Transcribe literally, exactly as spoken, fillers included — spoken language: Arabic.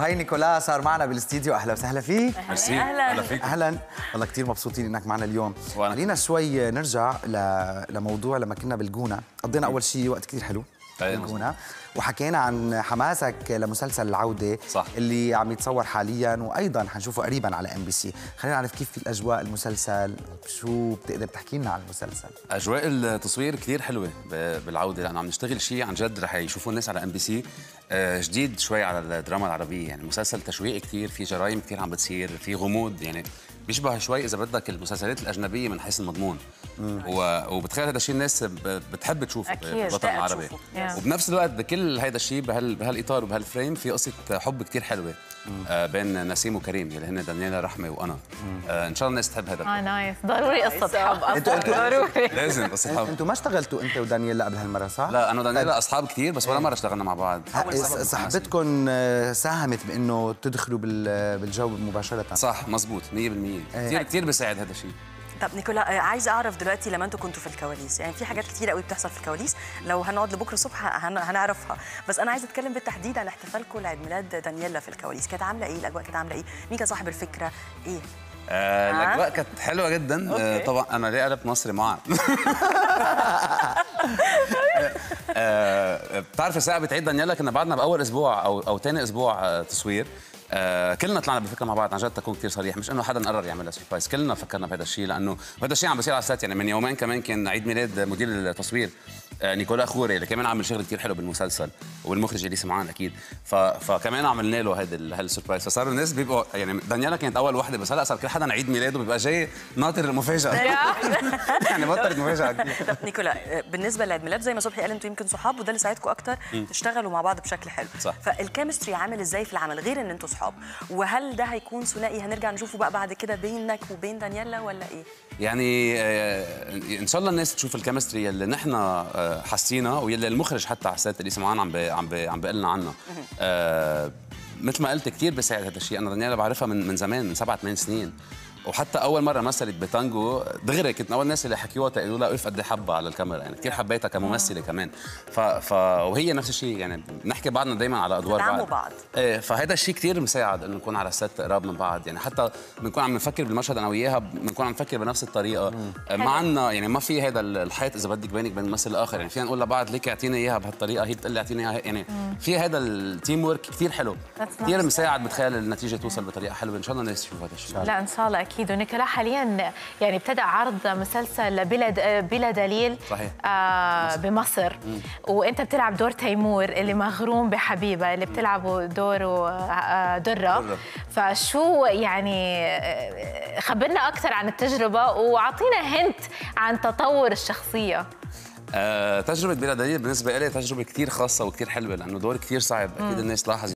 هاي نيكولا صار معنا بالاستديو، اهلا وسهلا فيك. اهلا اهلا فيك. اهلا، والله كثير مبسوطين انك معنا اليوم. خلينا شوي نرجع ل... لموضوع لما كنا بالجونه، قضينا اول شيء وقت كثير حلو بالجونه وحكينا عن حماسك لمسلسل العودة صح. اللي عم يتصور حاليا وايضا حنشوفه قريبا على إم بي سي. خلينا نعرف كيف في الاجواء المسلسل، شو بتقدر تحكي لنا عن المسلسل؟ اجواء التصوير كثير حلوه بالعودة، لانه عم نشتغل شيء عن جد رح يشوفوه الناس على إم بي سي جديد شوي على الدراما العربيه، يعني مسلسل تشويقي كثير، في جرايم كثير عم بتصير، في غموض، يعني بيشبه شوي اذا بدك المسلسلات الاجنبيه من حيث المضمون و... وبتخيل هذا الشيء الناس بتحب تشوفه بالوطن العربي yeah. وبنفس الوقت بكل هذا الشيء بهال... بهالاطار وبهالفريم في قصه حب كثير حلوه آه بين نسيم وكريم اللي هن دانيلا رحمه وانا آه ان شاء الله الناس تحب هذا اه نايس ضروري قصه حب ضروري لازم قصه حب. انتوا ما اشتغلتوا انت ودانيلا قبل هالمره صح؟ لا انا ودانيلا اصحاب كثير بس ولا مره اشتغلنا مع بعض. صاحبتكم ساهمت بانه تدخلوا بالجو مباشره صح؟ مزبوط مية بالمية كثير كثير بيساعد هذا الشيء. طب نيكولا عايزه اعرف دلوقتي لما انتوا كنتوا في الكواليس، يعني في حاجات كتير قوي بتحصل في الكواليس لو هنقعد لبكره الصبح هنعرفها، بس انا عايزه اتكلم بالتحديد عن احتفالكم لعيد ميلاد دانيلا في الكواليس، كانت عامله ايه؟ الاجواء كانت عامله ايه؟ مين كان صاحب الفكره؟ ايه؟ آه الاجواء كانت حلوه جدا آه طبعا انا ليه قلب مصري معاك آه بتعرف الساعه بتعيد دانيلا كنا بعدنا باول اسبوع او او ثاني اسبوع تصوير آه كلنا طلعنا بفكره مع بعض عن جد تكون كثير صريح، مش انه حدا قرر يعملها سربرايز، كلنا فكرنا بهذا الشيء لانه هذا الشيء عم بيصير على السات. يعني من يومين كمان كان عيد ميلاد مدير التصوير آه نيكولا خوري اللي كمان عمل شغل كثير حلو بالمسلسل، والمخرج اللي سمعان اكيد، فكمان عملنا له هذا السربرايز، فصاروا الناس بيبقوا يعني دانيلا كانت اول وحده بس هلا صار كل حدا عيد ميلاده بيبقى جاي ناطر المفاجاه يعني بطلت مفاجاه كثير. نيكولا بالنسبه لعيد ميلاد زي ما صبحي قال انتم يمكن صحاب وده اللي ساعدكم اكثر تشتغلوا مع بعض بشكل حلو، فالكيمستري عامل ازاي في العمل غير ان انتم صحاب؟ وهل ده هيكون ثنائي هنرجع نشوفه بقى بعد كده بينك وبين دانيلا ولا ايه؟ يعني ان شاء الله الناس تشوف الكيمستري اللي نحن حسينا واللي المخرج حتى حسيت اللي سمعان عم بي عم بي عم بيقول لنا عنه آه مثل ما قلت كثير بيساعد هذا الشيء. انا دانيلا بعرفها من من زمان، من سبعة ثمان سنين، وحتى اول مره مثلت بتانجو دغري كنت اول الناس اللي حكيوها قالوا لها اوف قد حبها على الكاميرا، يعني كثير حبيتها كممثله كمان ف... ف وهي نفس الشيء، يعني بنحكي بعضنا دائما على ادوار بعض, بعض. ايه فهذا الشيء كثير مساعد انه نكون على الست قراب من بعض، يعني حتى بنكون عم نفكر بالمشهد انا وياها بنكون عم نفكر بنفس الطريقه ما عندنا يعني ما في هذا الحيط اذا بدك بينك وبين الممثل الاخر، يعني فينا نقول لبعض ليك اعطيني اياها بهالطريقه، هي بتقول لي اعطيني اياها، يعني في هذا التيم ورك كثير حلو كثير مساعد، بتخيل النتيجه توصل بطريقه حلوه. ان شاء الله الناس تشوف هذا الشيء. لا ان شاء الله اكيد. ونيكولا حاليا يعني ابتدى عرض مسلسل بلا بلا دليل صحيح. آه بمصر مم. وانت بتلعب دور تيمور اللي مغروم بحبيبه اللي بتلعبه دوره آه درة. درة، فشو يعني خبرنا اكثر عن التجربه واعطينا هنت عن تطور الشخصيه. آه تجربه بلا دليل بالنسبه لي تجربه كثير خاصه وكثير حلوه لانه دور كثير صعب اكيد مم. الناس لاحظت